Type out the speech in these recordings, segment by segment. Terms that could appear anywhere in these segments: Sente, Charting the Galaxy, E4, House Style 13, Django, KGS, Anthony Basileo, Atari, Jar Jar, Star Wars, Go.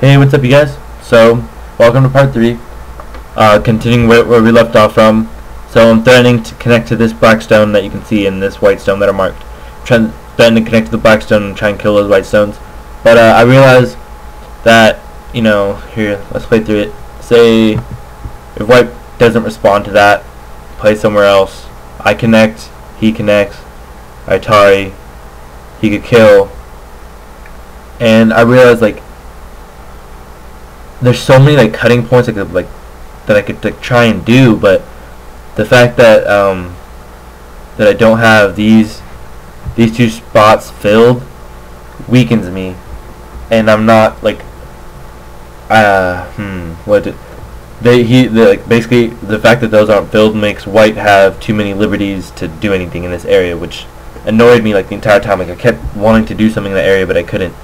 Hey, what's up, you guys? So, welcome to part 3. Continuing where we left off from. So, I'm threatening to connect to this black stone that you can see and this white stone that are marked. I'm threatening to connect to the black stone and try and kill those white stones. But I realized that, you know, here, let's play through it. Say, if white doesn't respond to that, play somewhere else. I connect, he connects, Atari, he could kill. And I realized, like, there's so many like cutting points I could, that I could try and do, but the fact that that I don't have these two spots filled weakens me, and I'm not like basically the fact that those aren't filled makes white have too many liberties to do anything in this area, which annoyed me like the entire time. Like I kept wanting to do something in that area, but I couldn't.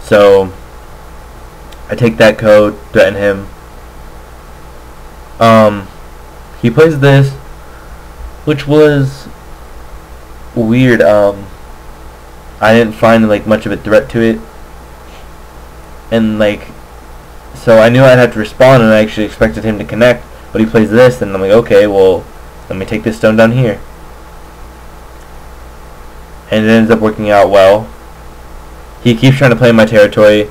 So I take that code, threaten him. He plays this, which was weird. I didn't find like much of a threat to it, and like, so I knew I'd have to respond, and I actually expected him to connect. But he plays this, and I'm like, okay, well, let me take this stone down here, and it ends up working out well. He keeps trying to play in my territory.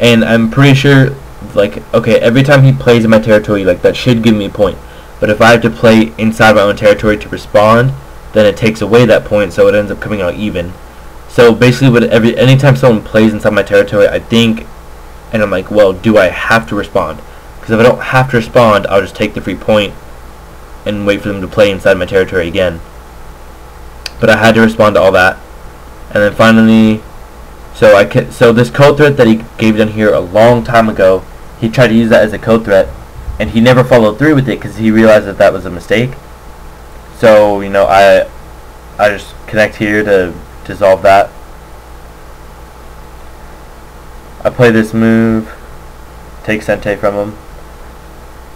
And I'm pretty sure, like, okay, every time he plays in my territory, like, that should give me a point. But if I have to play inside my own territory to respond, then it takes away that point, so it ends up coming out even. So basically, anytime someone plays inside my territory, I think, and I'm like, well, do I have to respond? Because if I don't have to respond, I'll just take the free point and wait for them to play inside my territory again. But I had to respond to all that. And then finally, so this code threat that he gave down here a long time ago, he tried to use that as a code threat, and he never followed through with it because he realized that that was a mistake. So, you know, I just connect here to dissolve that. I play this move, take Sente from him,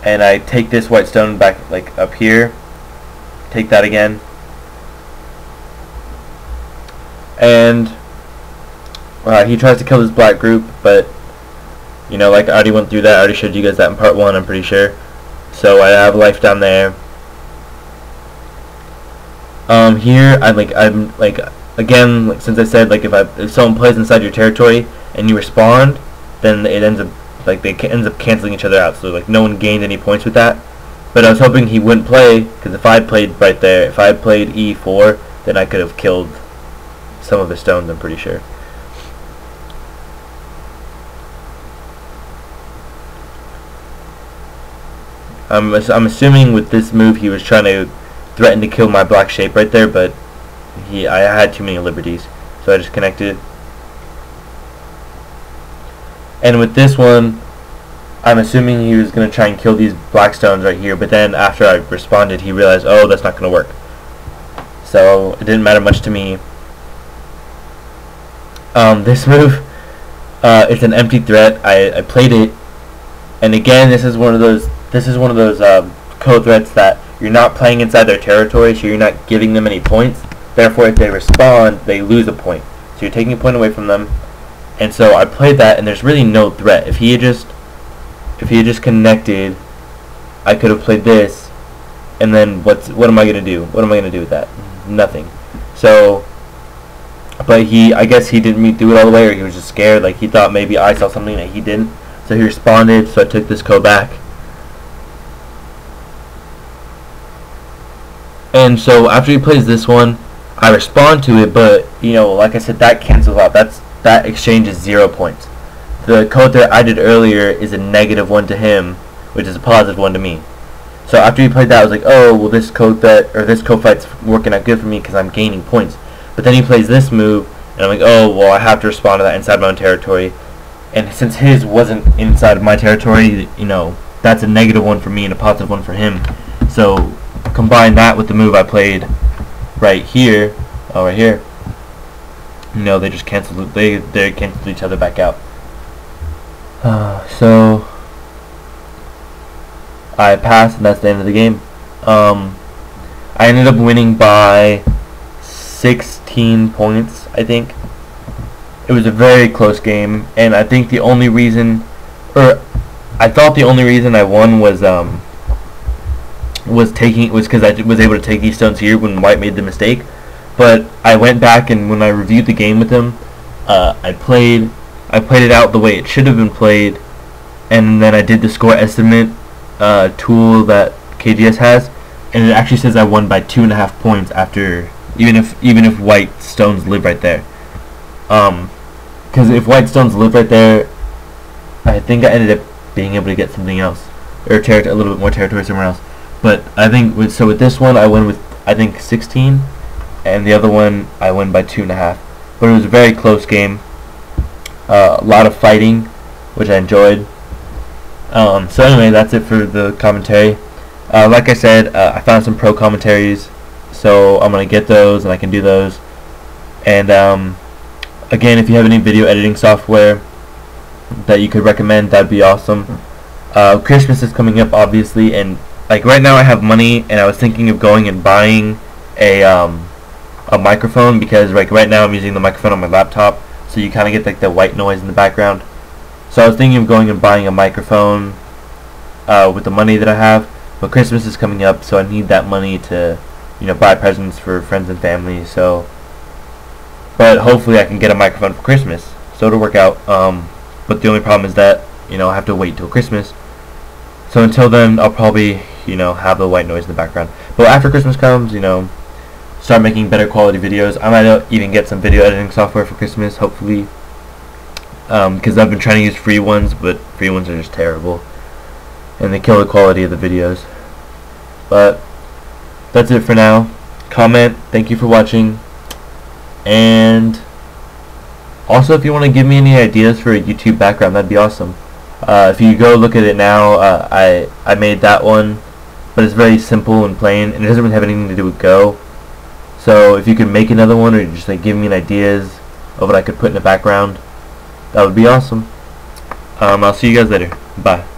and I take this white stone back, like, up here, take that again, and he tries to kill this black group, but, you know, like, I already went through that. I already showed you guys that in part 1, I'm pretty sure. So I have life down there. Here, I'm like, again, like, since I said, like, if someone plays inside your territory and you respond, then it ends up, like, they ends up canceling each other out. So, like, no one gained any points with that. But I was hoping he wouldn't play, because if I had played right there, if I had played E4, then I could have killed some of the stones, I'm pretty sure. I'm assuming with this move he was trying to threaten to kill my black shape right there, but I had too many liberties, so I just connected. And with this one, I'm assuming he was going to try and kill these black stones right here, but then after I responded, he realized, oh, that's not going to work. So it didn't matter much to me. This move, it's an empty threat. I played it, and again, this is one of those code threats that you're not playing inside their territory, so you're not giving them any points. Therefore, if they respond, they lose a point. So you're taking a point away from them. And so I played that, and there's really no threat. If he had just connected, I could have played this, and then what am I gonna do? What am I gonna do with that? Nothing. So, but I guess he didn't do it all the way, or he was just scared. Like he thought maybe I saw something that he didn't. So he responded. So I took this code back. And so after he plays this one, I respond to it, but, you know, like I said, that cancels out. That exchange is 0 points. The code that I did earlier is a -1 to him, which is a +1 to me. So after he played that, I was like, oh, well, this code fight's working out good for me because I'm gaining points. But then he plays this move, and I'm like, oh, well, I have to respond to that inside my own territory. And since his wasn't inside of my territory, you know, that's a -1 for me and a +1 for him. So combine that with the move I played right here, you know, they just canceled, they canceled each other back out. So I passed, and that's the end of the game. I ended up winning by 16 points, I think, It was a very close game, and I think the only reason, or I thought the only reason I won was because I was able to take these stones here when White made the mistake. But I went back, and when I reviewed the game with him, I played it out the way it should have been played, and then I did the score estimate tool that KGS has, and it actually says I won by 2.5 points after, even if White stones live right there. Because if White stones live right there, I think I ended up being able to get something else, or a little bit more territory somewhere else. But I think with this one I win with, I think, 16, and the other one I win by 2.5. But it was a very close game. A lot of fighting, which I enjoyed. So anyway, that's it for the commentary. Like I said, I found some pro commentaries, so I'm gonna get those and I can do those. And again, if you have any video editing software that you could recommend, that'd be awesome. Christmas is coming up, obviously, and like right now I have money, and I was thinking of going and buying a microphone, because like right now I'm using the microphone on my laptop, so you kind of get like the white noise in the background. So I was thinking of going and buying a microphone with the money that I have, but Christmas is coming up, so I need that money to, you know, buy presents for friends and family. So, but hopefully I can get a microphone for Christmas, so it'll work out. But the only problem is that, you know, I have to wait till Christmas. So until then, I'll probably, you know, have the white noise in the background. But after Christmas comes, you know, start making better quality videos. I might even get some video editing software for Christmas, hopefully. Because I've been trying to use free ones, but free ones are just terrible, and they kill the quality of the videos. But that's it for now. Comment, thank you for watching, and also if you want to give me any ideas for a YouTube background, that'd be awesome. If you go look at it now, I made that one, but it's very simple and plain, and it doesn't really have anything to do with Go. So if you could make another one, or just like give me ideas of what I could put in the background, that would be awesome. I'll see you guys later. Bye.